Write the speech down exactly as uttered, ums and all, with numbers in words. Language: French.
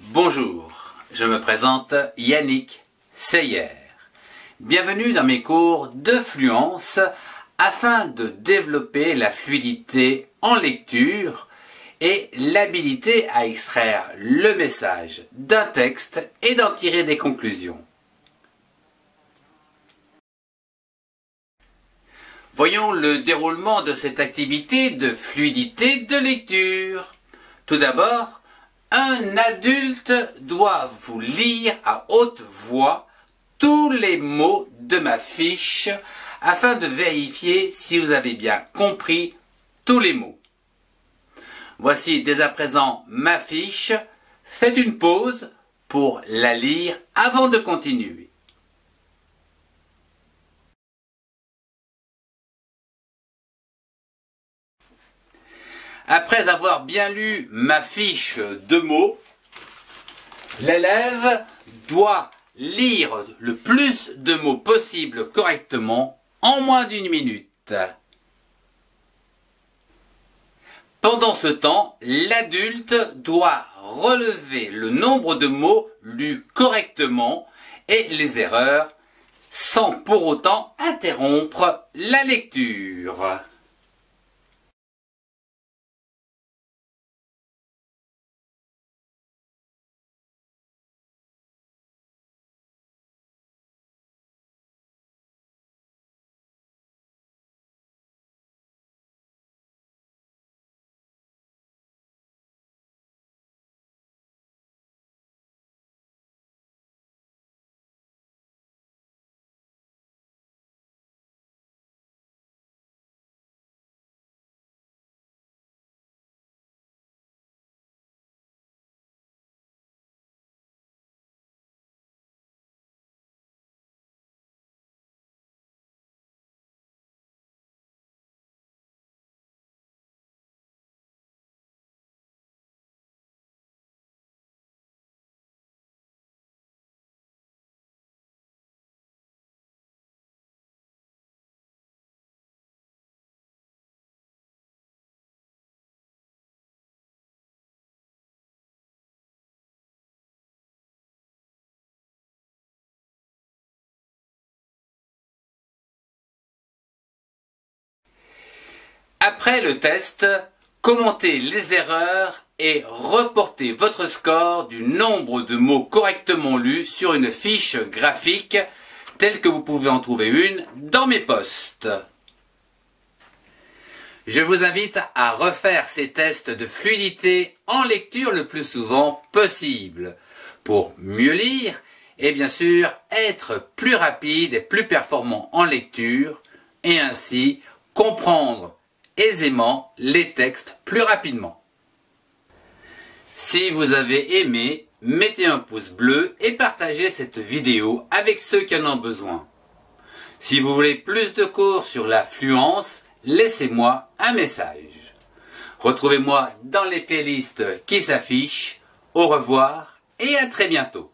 Bonjour, je me présente Yannick Sayer. Bienvenue dans mes cours de fluence afin de développer la fluidité en lecture et l'habilité à extraire le message d'un texte et d'en tirer des conclusions. Voyons le déroulement de cette activité de fluidité de lecture. Tout d'abord, un adulte doit vous lire à haute voix tous les mots de ma fiche afin de vérifier si vous avez bien compris tous les mots. Voici dès à présent ma fiche. Faites une pause pour la lire avant de continuer. Après avoir bien lu ma fiche de mots, l'élève doit lire le plus de mots possible correctement en moins d'une minute. Pendant ce temps, l'adulte doit relever le nombre de mots lus correctement et les erreurs sans pour autant interrompre la lecture. Après le test, commentez les erreurs et reportez votre score du nombre de mots correctement lus sur une fiche graphique telle que vous pouvez en trouver une dans mes posts. Je vous invite à refaire ces tests de fluidité en lecture le plus souvent possible pour mieux lire et bien sûr être plus rapide et plus performant en lecture et ainsi comprendre aisément les textes plus rapidement. Si vous avez aimé, mettez un pouce bleu et partagez cette vidéo avec ceux qui en ont besoin. Si vous voulez plus de cours sur la fluence, laissez-moi un message. Retrouvez-moi dans les playlists qui s'affichent. Au revoir et à très bientôt.